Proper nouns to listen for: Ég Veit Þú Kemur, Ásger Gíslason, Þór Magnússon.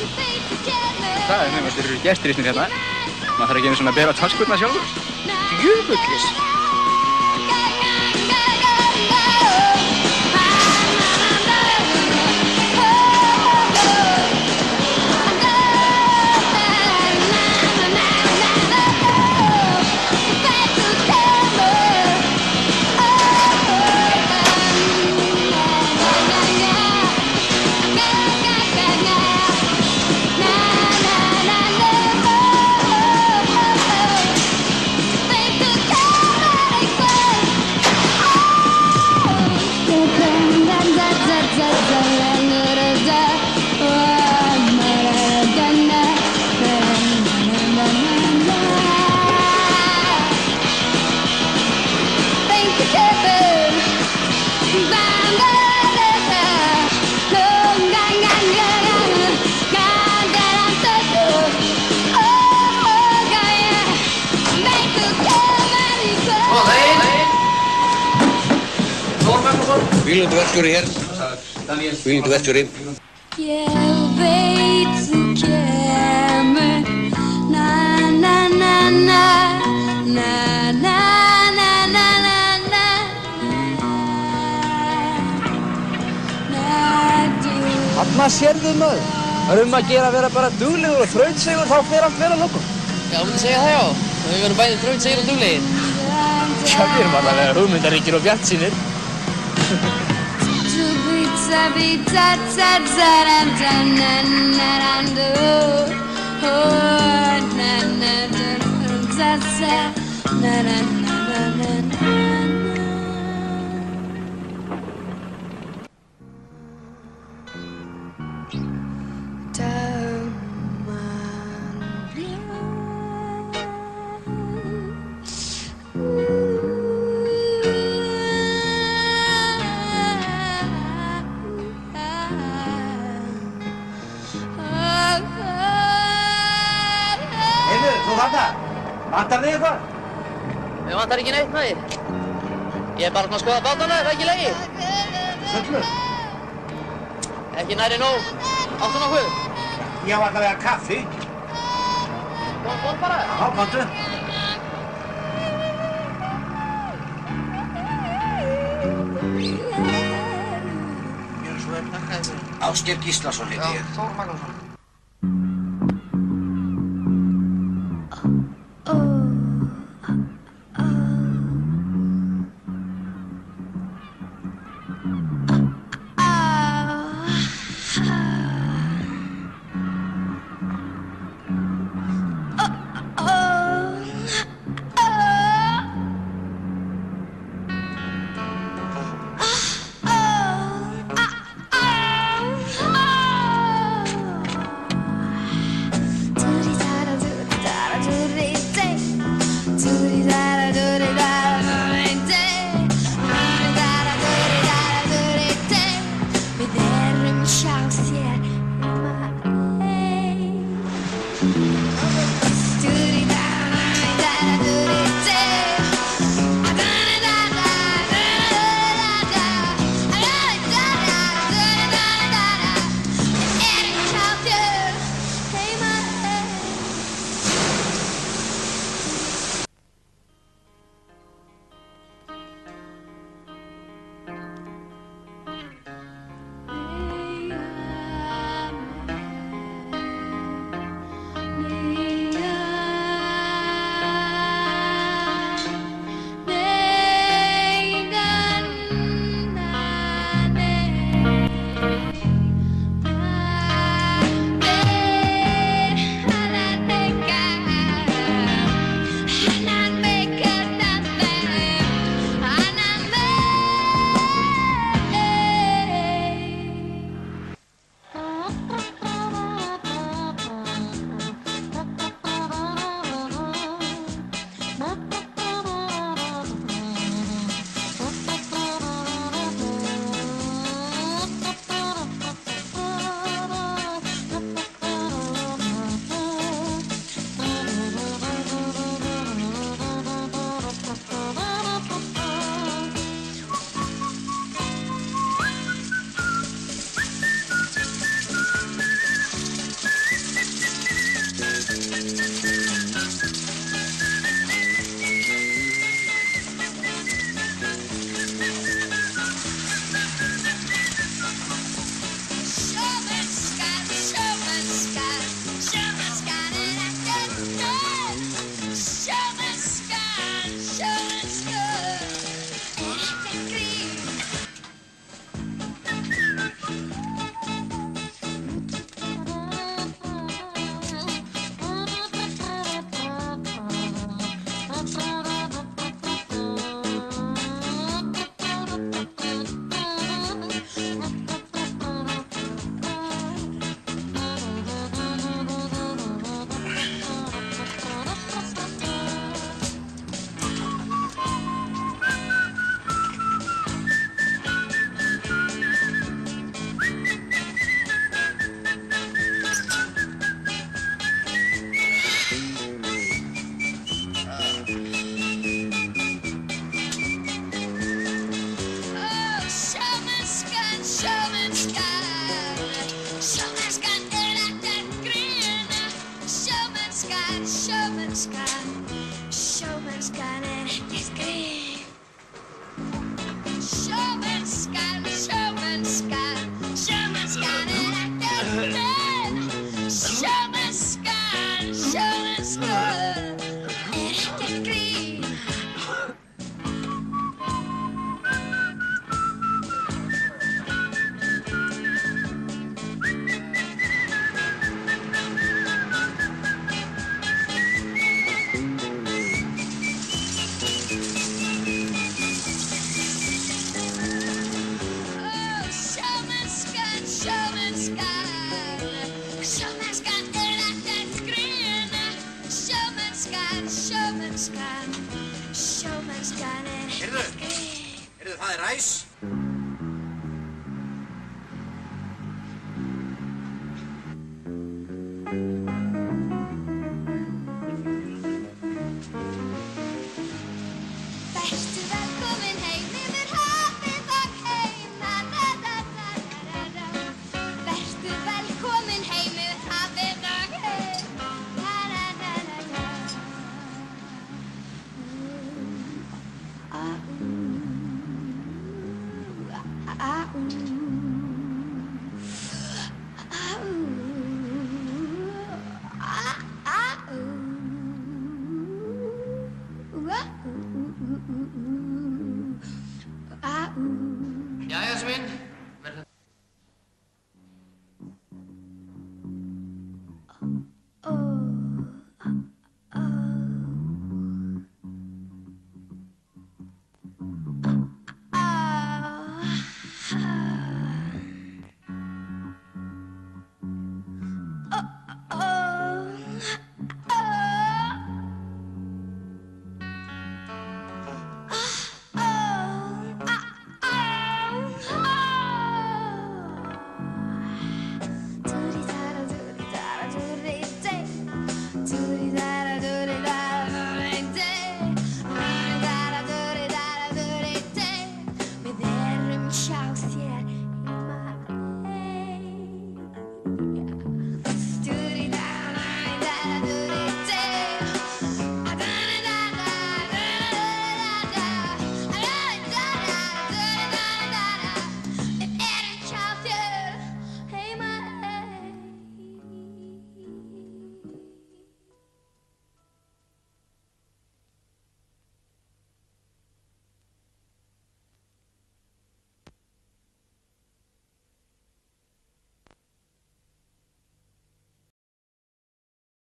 Það er nefnast, þeir eru gestir í snið hérna. Maður þarf ekki einu svona að bera talskurna sjálfur. Jöfuglis! Vílindverkstjóri hér, vílindverkstjóri. Ég veit þú kemur, na-na-na-na, na-na-na-na-na-na, na-na-na-na-na. Hanna sérðu maður, það um að gera að vera bara duglegur og þrautsegur, þá fer allt vera að lokum. Já, þú myndir segja það já, við verðum bæðið þrautsegur og duglegir. Já, við erum alltaf að vera hugmyndaríkir og bjartsýnir. Vantar þig eitthvað? Mér vantar ekki neitt maður. Ég bara svona að skoða bátana, það ekki lagi. Söllur? Ekki næri nóg. Áttu nokkuð? Ég á allavega kaffi. Bort bara? Já, vantu. Ég svo vel takkaði fyrir. Ásger Gíslason heiti ég. Já, Þór Magnússon. Sjá!